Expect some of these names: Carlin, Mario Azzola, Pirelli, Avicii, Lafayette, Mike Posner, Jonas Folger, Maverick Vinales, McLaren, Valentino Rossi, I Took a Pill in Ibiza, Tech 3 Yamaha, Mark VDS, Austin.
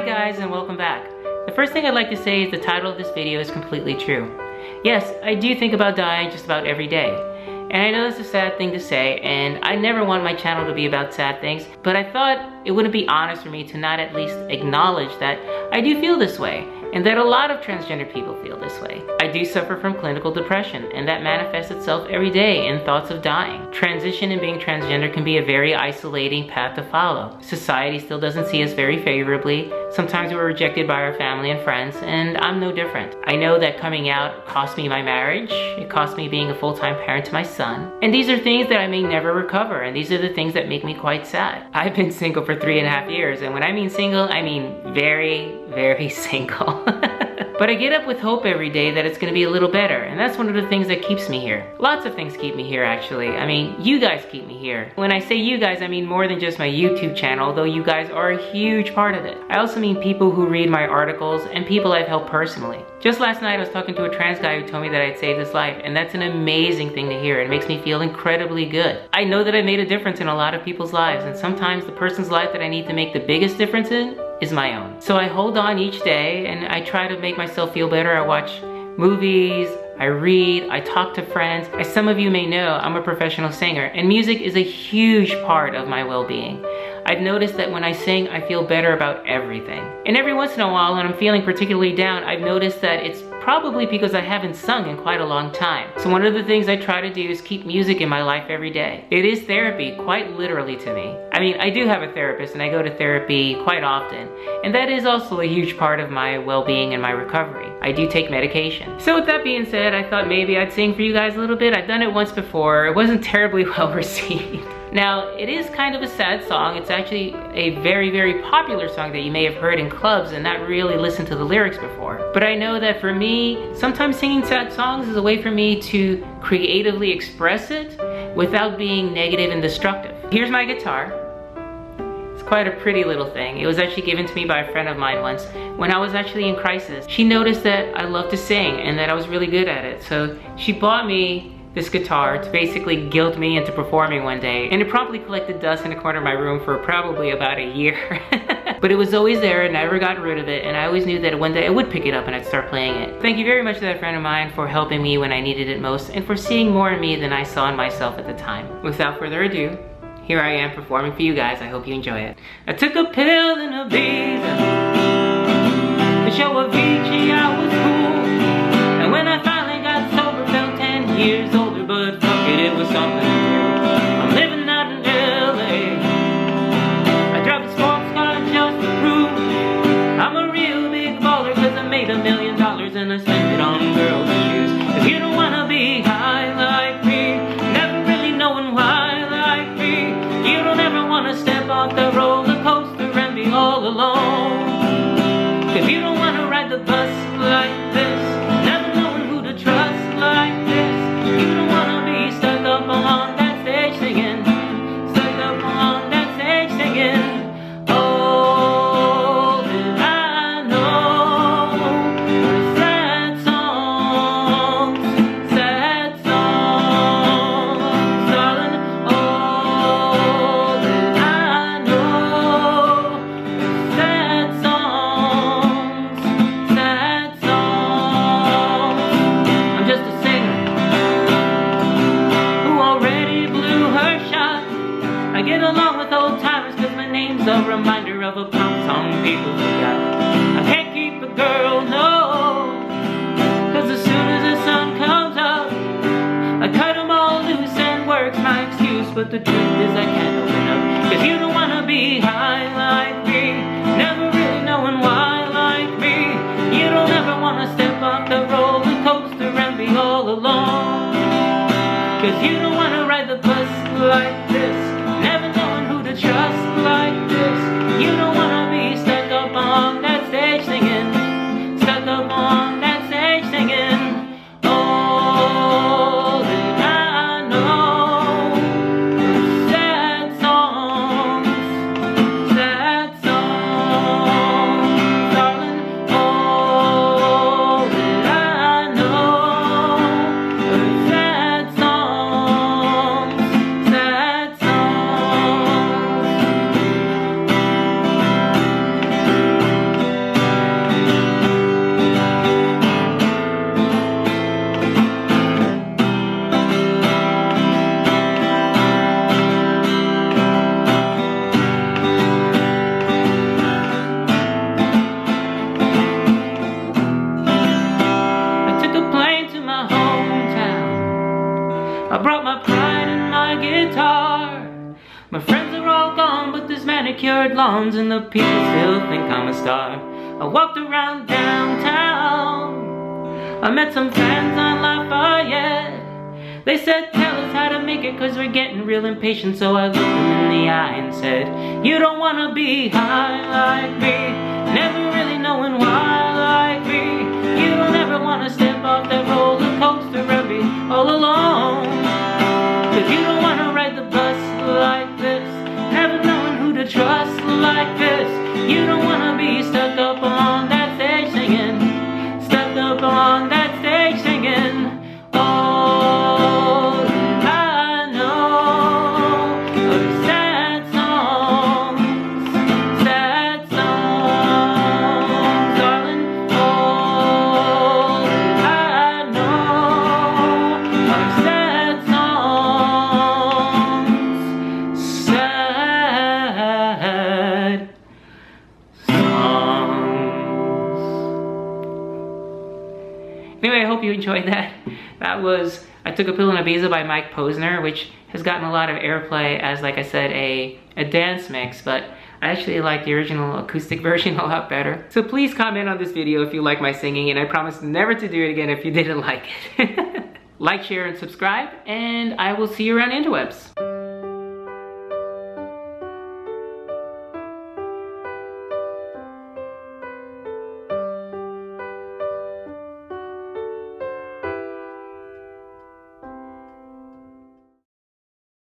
Hi guys, and welcome back. The first thing I'd like to say is the title of this video is completely true. Yes, I do think about dying just about every day. And I know it's a sad thing to say, and I never want my channel to be about sad things, but I thought it wouldn't be honest for me to not at least acknowledge that I do feel this way, and that a lot of transgender people feel this way. I do suffer from clinical depression, and that manifests itself every day in thoughts of dying. Transition and being transgender can be a very isolating path to follow. Society still doesn't see us very favorably. Sometimes we're rejected by our family and friends, and I'm no different. I know that coming out cost me my marriage, it cost me being a full-time parent to my son, and these are things that I may never recover, and these are the things that make me quite sad. I've been single for 3.5 years, and when I mean single, I mean very, very single. But I get up with hope every day that it's gonna be a little better, and that's one of the things that keeps me here. Lots of things keep me here, actually. I mean, you guys keep me here. When I say you guys, I mean more than just my YouTube channel, though you guys are a huge part of it. I also mean people who read my articles and people I've helped personally. Just last night I was talking to a trans guy who told me that I'd saved his life, and that's an amazing thing to hear. It makes me feel incredibly good. I know that I made a difference in a lot of people's lives, and sometimes the person's life that I need to make the biggest difference in is my own. So I hold on each day, and I try to make myself feel better. I watch movies, I read, I talk to friends. As some of you may know, I'm a professional singer, and music is a huge part of my well-being. I've noticed that when I sing, I feel better about everything. And every once in a while, when I'm feeling particularly down, I've noticed that it's probably because I haven't sung in quite a long time. So one of the things I try to do is keep music in my life every day. It is therapy, quite literally, to me. I mean, I do have a therapist, and I go to therapy quite often, and that is also a huge part of my well-being and my recovery. I do take medication. So with that being said, I thought maybe I'd sing for you guys a little bit. I've done it once before. It wasn't terribly well received. Now, it is kind of a sad song. It's actually a very, very popular song that you may have heard in clubs and not really listened to the lyrics before. But I know that for me, sometimes singing sad songs is a way for me to creatively express it without being negative and destructive. Here's my guitar. It's quite a pretty little thing. It was actually given to me by a friend of mine once when I was actually in crisis. She noticed that I loved to sing and that I was really good at it. So she bought me this guitar to basically guilt me into performing one day, and it promptly collected dust in the corner of my room for probably about a year. But it was always there, and I never got rid of it, and I always knew that one day I would pick it up and I'd start playing it. Thank you very much to that friend of mine for helping me when I needed it most, and for seeing more in me than I saw in myself at the time. Without further ado, here I am performing for you guys. I hope you enjoy it. I took a pill in Ibiza to show Avicii I was cool, and when I finally got sober, felt 10 years older, but fuck it was something new. I'm living out in LA, I drive a sports car just to prove I'm a real big baller, cause I made $1 million and I spent it on girls and shoes. If you don't wanna be high like me, never really knowing why like me, you don't ever wanna step off the roller coaster and be all alone. If you don't wanna ride the bus like this, never knowing who to trust like this, you don't wanna be stuck up on that stage singing, stuck up on that stage singing. Oh, did I know were sad songs, darling. Oh, did I know were sad songs. I'm just a singer who already blew her shot. I get along with old timers cause my name's a reminder of a pop song people forgot. I can't keep a girl, no, cause as soon as the sun comes up I cut them all loose and work's my excuse. But the truth is I can't open up, cause you don't wanna be high like me, never really knowing why like me, you don't ever wanna step off the roller coaster and be all alone. Cause you don't wanna ride the bus like this, never knowing who to trust like this, you don't wanna be stuck up on that stage singing, stuck up on that stage singing. Oh, did I know were sad songs, darling. Oh, did I know were sad red lawns and the people still think I'm a star. I walked around downtown, I met some friends on Lafayette. They said, tell us how to make it cause we're getting real impatient. So I looked them in the eye and said, you don't wanna be high like me, never really knowing why like me. You don't ever wanna step off that roller coaster and be all alone, cause you don't wanna ride the bus like this, never knowing who to trust like this. You don't wanna be stuck up on that stage singing, stuck up on that stage singing. All I know are sad songs, darling. All I know are sad songs, sad songs. Anyway, I hope you enjoyed that. That was I Took a Pill in Ibiza by Mike Posner, which has gotten a lot of airplay as, like I said, a dance mix, but I actually like the original acoustic version a lot better. So please comment on this video if you like my singing, and I promise never to do it again if you didn't like it. Like, share, and subscribe, and I will see you around interwebs.